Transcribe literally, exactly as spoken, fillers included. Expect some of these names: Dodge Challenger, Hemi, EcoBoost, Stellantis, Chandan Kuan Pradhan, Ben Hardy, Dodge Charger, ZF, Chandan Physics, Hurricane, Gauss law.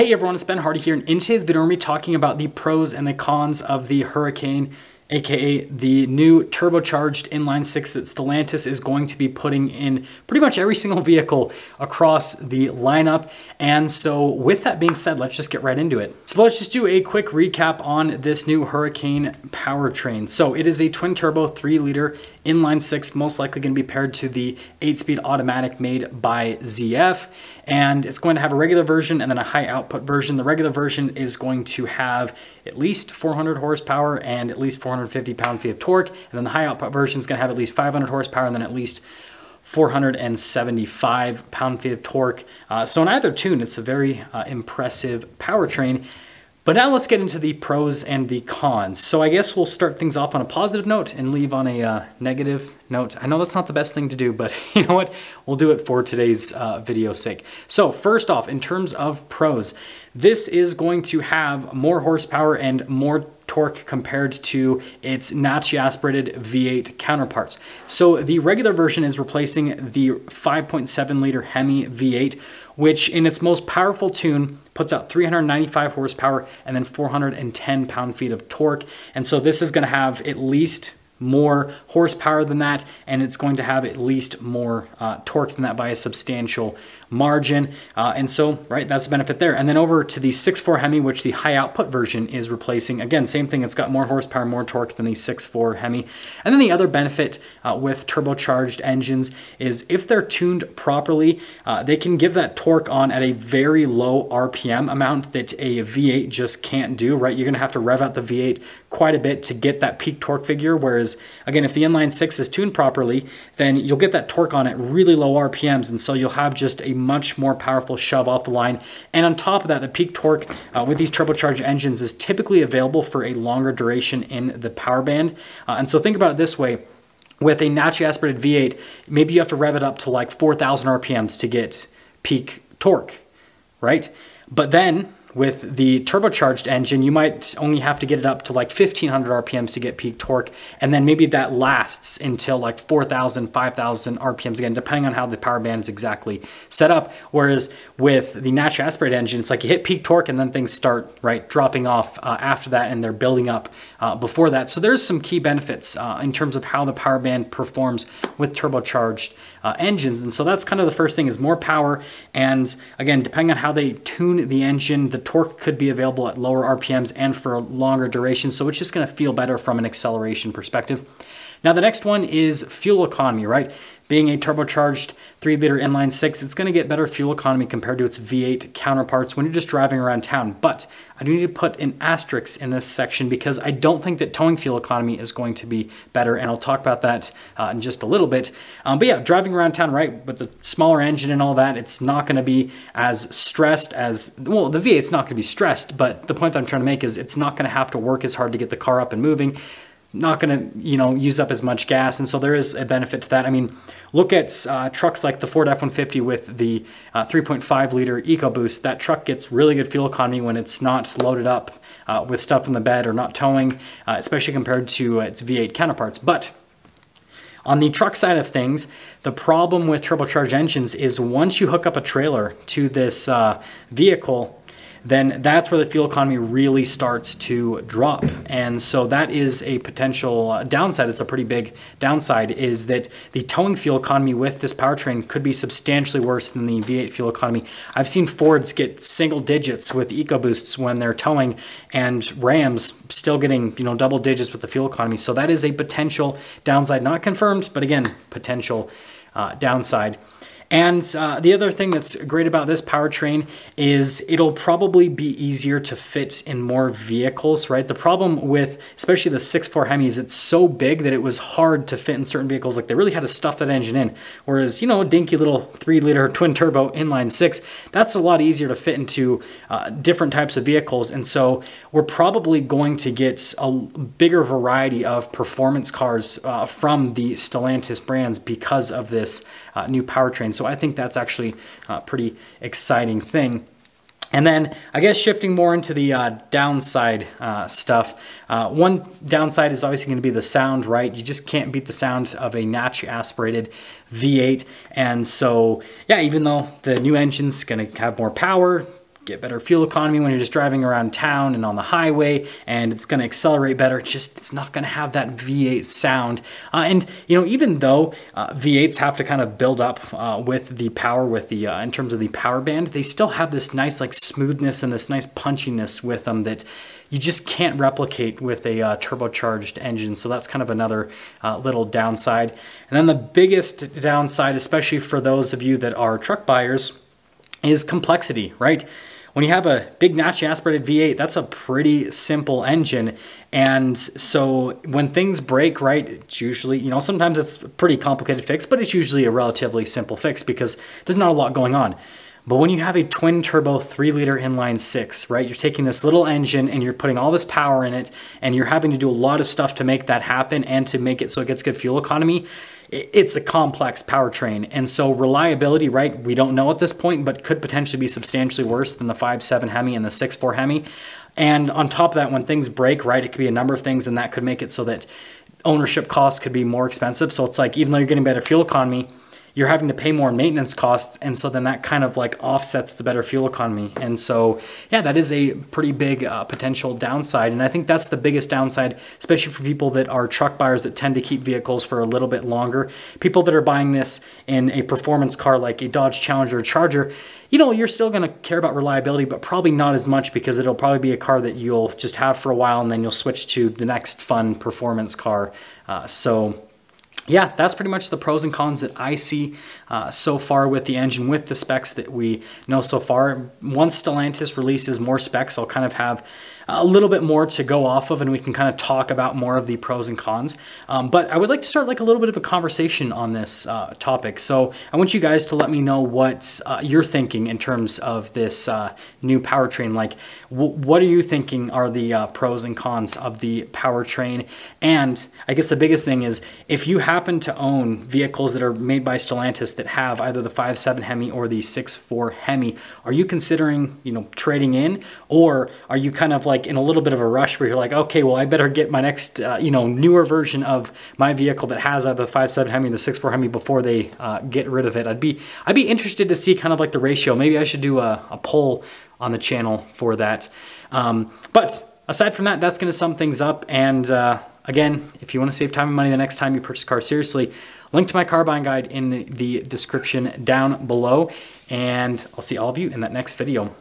Hey everyone, it's Ben Hardy here, and in today's video we're going to be talking about the pros and the cons of the Hurricane, aka the new turbocharged inline six that Stellantis is going to be putting in pretty much every single vehicle across the lineup. And so with that being said, let's just get right into it. So let's just do a quick recap on this new Hurricane powertrain. So it is a twin turbo three liter inline six, most likely going to be paired to the eight speed automatic made by Z F. And it's going to have a regular version and then a high output version. The regular version is going to have at least four hundred horsepower and at least four hundred fifty pound-feet of torque. And then the high output version is going to have at least five hundred horsepower and then at least four hundred seventy-five pound-feet of torque. Uh, so in either tune, it's a very uh, impressive powertrain. But now let's get into the pros and the cons. So I guess we'll start things off on a positive note and leave on a uh, negative note. I know that's not the best thing to do, but you know what? We'll do it for today's uh, video's sake. So first off, in terms of pros, this is going to have more horsepower and more torque compared to its naturally aspirated V eight counterparts. So the regular version is replacing the five point seven liter Hemi V eight, which in its most powerful tune puts out three hundred ninety-five horsepower and then four hundred ten pound-feet of torque. And so this is going to have at least more horsepower than that, and it's going to have at least more uh, torque than that by a substantial margin. Uh, and so, right, that's the benefit there. And then over to the six point four Hemi, which the high output version is replacing. Again, same thing, it's got more horsepower, more torque than the six point four Hemi. And then the other benefit uh, with turbocharged engines is if they're tuned properly, uh, they can give that torque on at a very low R P M amount that a V eight just can't do, right? You're gonna have to rev out the V eight quite a bit to get that peak torque figure, whereas again, if the inline six is tuned properly, then you'll get that torque on at really low R P Ms, and so you'll have just a much more powerful shove off the line. And on top of that, the peak torque uh, with these turbocharged engines is typically available for a longer duration in the power band. Uh, and so think about it this way. With a naturally aspirated V eight, maybe you have to rev it up to like four thousand R P Ms to get peak torque, right? But then with the turbocharged engine, you might only have to get it up to like fifteen hundred R P Ms to get peak torque. And then maybe that lasts until like four thousand, five thousand R P Ms, again, depending on how the power band is exactly set up. Whereas with the naturally aspirated engine, it's like you hit peak torque and then things start, right, dropping off uh, after that, and they're building up uh, before that. So there's some key benefits uh, in terms of how the power band performs with turbocharged uh, engines. And so that's kind of the first thing, is more power. And again, depending on how they tune the engine, the torque could be available at lower R P Ms and for a longer duration, so it's just going to feel better from an acceleration perspective. Now the next one is fuel economy, right? Being a turbocharged three liter inline six, it's going to get better fuel economy compared to its V eight counterparts when you're just driving around town. But I do need to put an asterisk in this section because I don't think that towing fuel economy is going to be better, and I'll talk about that uh, in just a little bit. Um, but yeah, driving around town, right, with the smaller engine and all that, it's not going to be as stressed as, well, the V eight's not going to be stressed, but the point that I'm trying to make is it's not going to have to work as hard to get the car up and moving. Not going to, you know, use up as much gas, and so there is a benefit to that. I mean, look at uh, trucks like the Ford F one fifty with the uh, three point five liter EcoBoost. That truck gets really good fuel economy when it's not loaded up uh, with stuff in the bed or not towing, uh, especially compared to uh, its V eight counterparts. But on the truck side of things, the problem with turbocharged engines is once you hook up a trailer to this uh, vehicle, then that's where the fuel economy really starts to drop. And so that is a potential downside. It's a pretty big downside, is that the towing fuel economy with this powertrain could be substantially worse than the V eight fuel economy. I've seen Fords get single digits with EcoBoosts when they're towing, and Rams still getting, you know, double digits with the fuel economy. So that is a potential downside, not confirmed, but again, potential uh, downside. And uh, the other thing that's great about this powertrain is it'll probably be easier to fit in more vehicles, right? The problem with, especially the six point four Hemi, is it's so big that it was hard to fit in certain vehicles. Like, they really had to stuff that engine in. Whereas, you know, a dinky little three liter twin turbo inline six, that's a lot easier to fit into uh, different types of vehicles. And so we're probably going to get a bigger variety of performance cars uh, from the Stellantis brands because of this uh, new powertrain. So So I think that's actually a pretty exciting thing. And then I guess shifting more into the uh, downside uh, stuff, uh, one downside is obviously going to be the sound, right? You just can't beat the sound of a naturally aspirated V eight. And so, yeah, even though the new engine's going to have more power, get better fuel economy when you're just driving around town and on the highway, and it's gonna accelerate better. It's just, it's not gonna have that V eight sound. Uh, and you know, even though uh, V eights have to kind of build up uh, with the power, with the uh, in terms of the power band, they still have this nice like smoothness and this nice punchiness with them that you just can't replicate with a uh, turbocharged engine. So that's kind of another uh, little downside. And then the biggest downside, especially for those of you that are truck buyers, is complexity, right? When you have a big naturally aspirated V eight, that's a pretty simple engine. And so when things break, right, it's usually, you know, sometimes it's a pretty complicated fix, but it's usually a relatively simple fix because there's not a lot going on. But when you have a twin turbo three liter inline six, right, you're taking this little engine and you're putting all this power in it, and you're having to do a lot of stuff to make that happen and to make it so it gets good fuel economy. It's a complex powertrain. And so reliability, right, we don't know at this point, but could potentially be substantially worse than the five point seven Hemi and the six point four Hemi. And on top of that, when things break, right, it could be a number of things, and that could make it so that ownership costs could be more expensive. So it's like, even though you're getting better fuel economy, you're having to pay more maintenance costs. And so then that kind of like offsets the better fuel economy. And so, yeah, that is a pretty big uh, potential downside. And I think that's the biggest downside, especially for people that are truck buyers that tend to keep vehicles for a little bit longer. People that are buying this in a performance car, like a Dodge Challenger or Charger, you know, you're still gonna care about reliability, but probably not as much, because it'll probably be a car that you'll just have for a while, and then you'll switch to the next fun performance car. Uh, so, yeah, that's pretty much the pros and cons that I see uh, so far with the engine, with the specs that we know so far. Once Stellantis releases more specs, I'll kind of have a little bit more to go off of, and we can kind of talk about more of the pros and cons. Um, but I would like to start like a little bit of a conversation on this uh, topic. So I want you guys to let me know what uh, you're thinking in terms of this uh, new powertrain. Like, w what are you thinking are the uh, pros and cons of the powertrain? And I guess the biggest thing is, if you happen to own vehicles that are made by Stellantis that have either the five point seven Hemi or the six point four Hemi, are you considering, you know, trading in? Or are you kind of like in a little bit of a rush where you're like, okay, well, I better get my next, uh, you know, newer version of my vehicle that has either the five point seven Hemi and the six point four Hemi before they uh, get rid of it. I'd be, I'd be interested to see kind of like the ratio. Maybe I should do a, a poll on the channel for that. Um, but aside from that, that's going to sum things up. And uh, again, if you want to save time and money the next time you purchase a car, seriously, link to my car buying guide in the description down below. And I'll see all of you in that next video.